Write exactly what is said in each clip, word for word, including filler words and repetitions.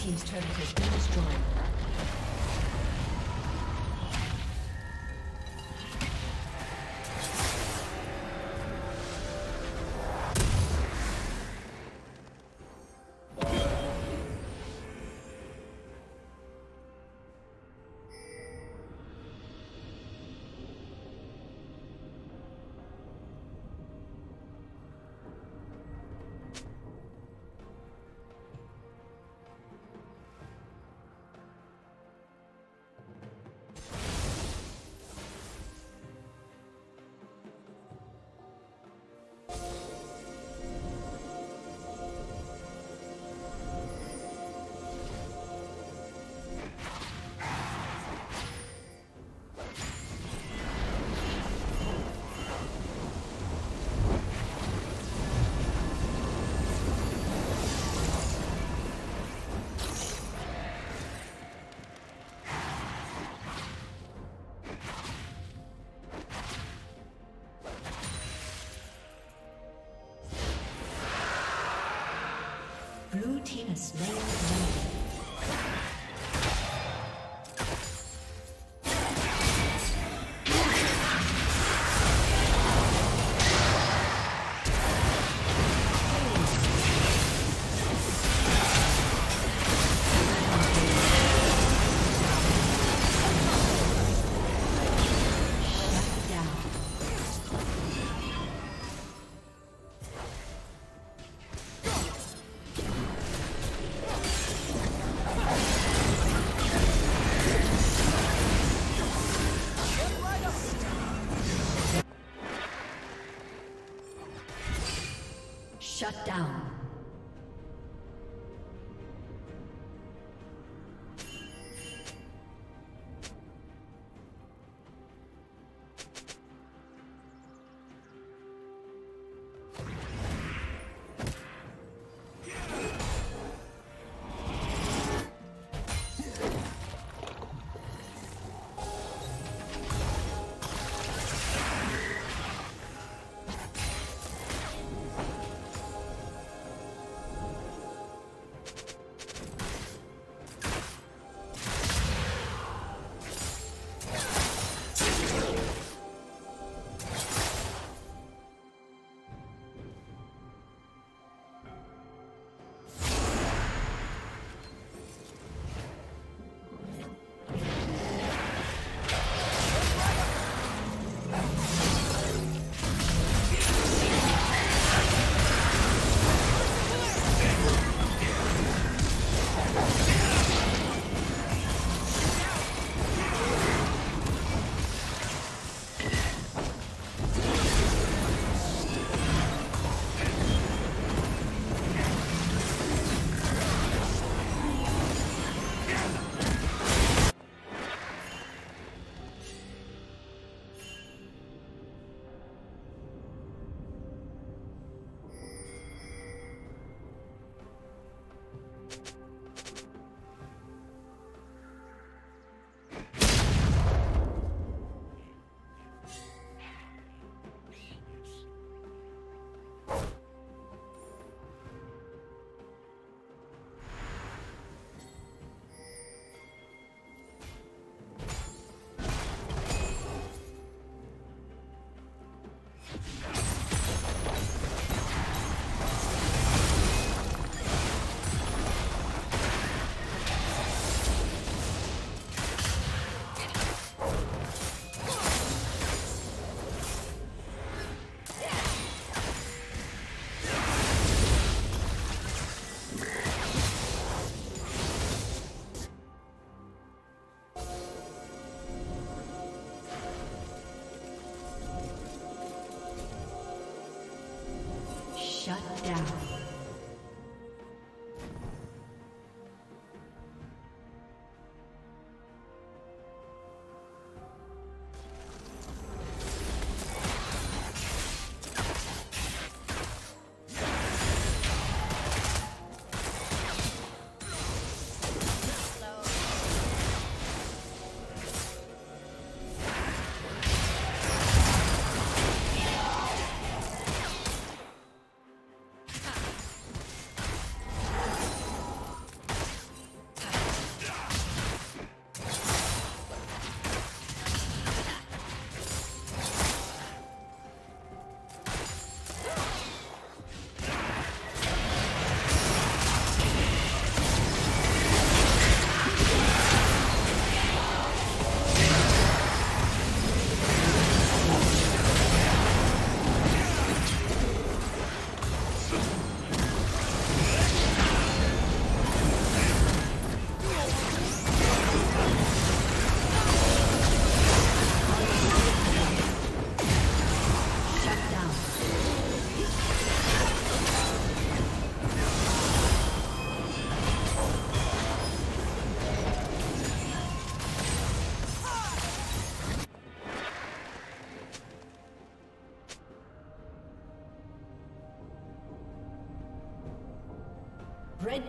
Team's turret has been destroyed. Blue team is slain. Shut down. Red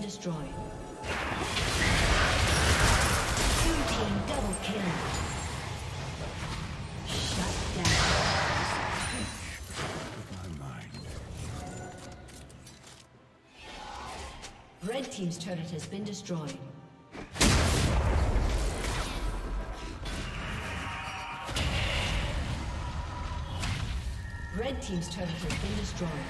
Destroyed. Blue team double kill. Red team's turret has been destroyed. Red team's turret has been destroyed.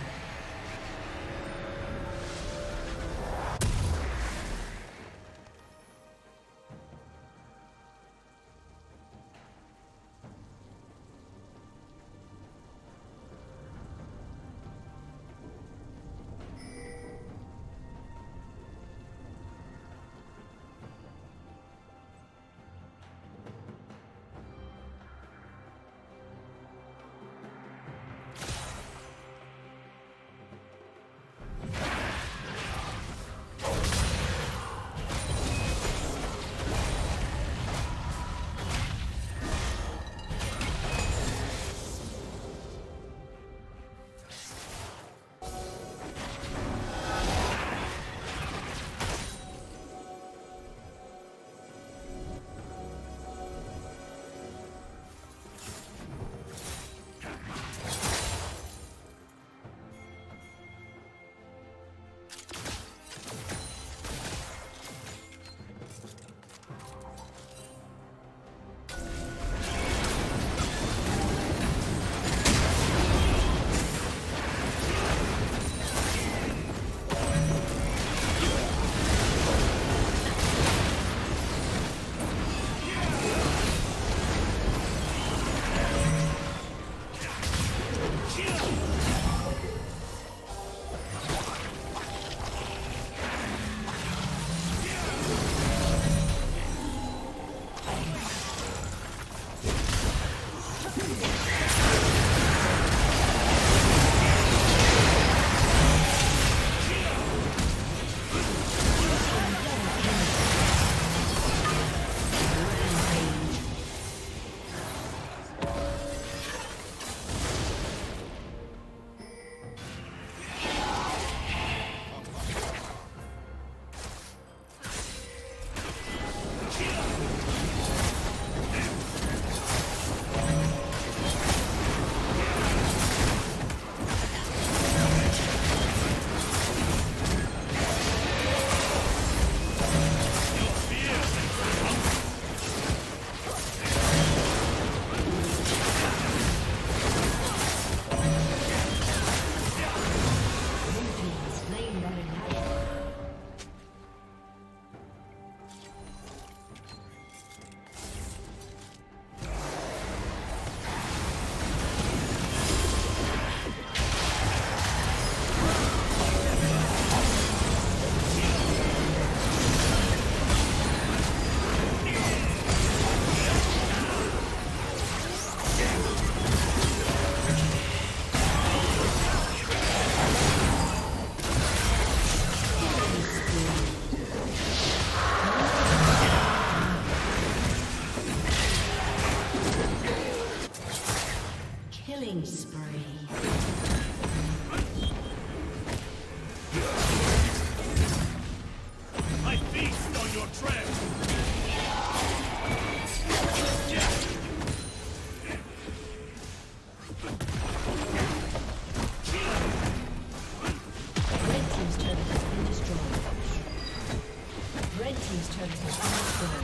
Red team's turret has been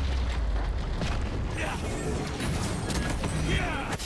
destroyed. Yeah. Yeah.